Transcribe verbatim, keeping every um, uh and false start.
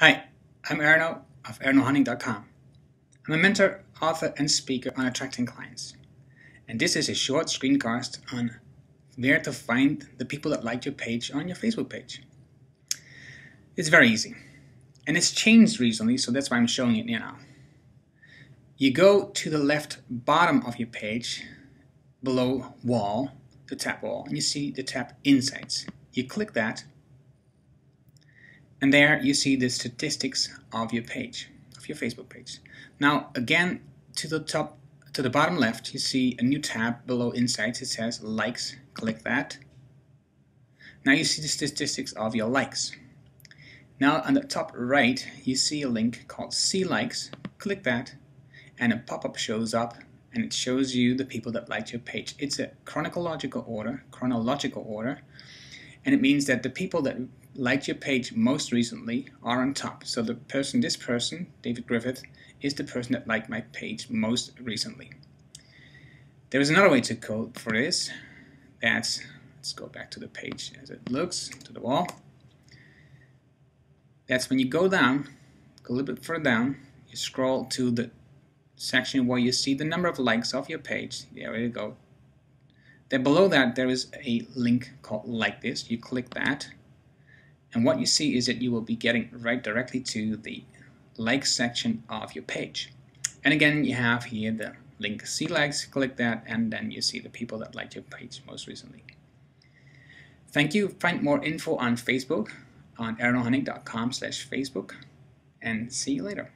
Hi, I'm Erno of erno hanning dot com. I'm a mentor, author, and speaker on attracting clients. And this is a short screencast on where to find the people that like your page on your Facebook page. It's very easy. And it's changed recently, so that's why I'm showing it here now. You go to the left bottom of your page, below wall, the tab wall, and you see the tab Insights. You click that, and there you see the statistics of your page, of your Facebook page. Now again, to the top, to the bottom left, you see a new tab below Insights. It says Likes. Click that. Now you see the statistics of your likes. Now on the top right, you see a link called See Likes. Click that, and a pop-up shows up, and it shows you the people that liked your page. It's a chronological order, chronological order, and it means that the people that liked your page most recently are on top. So the person, this person, David Griffith, is the person that liked my page most recently. There is another way to code for this. That's, let's go back to the page as it looks, to the wall. That's when you go down, go a little bit further down, you scroll to the section where you see the number of likes of your page. There we go. Then below that there is a link called Like This. You click that, and what you see is that you will be getting right directly to the like section of your page. And again, you have here the link See Likes. Click that, and then you see the people that liked your page most recently. Thank you. Find more info on Facebook on erno hanning dot com slash Facebook, and see you later.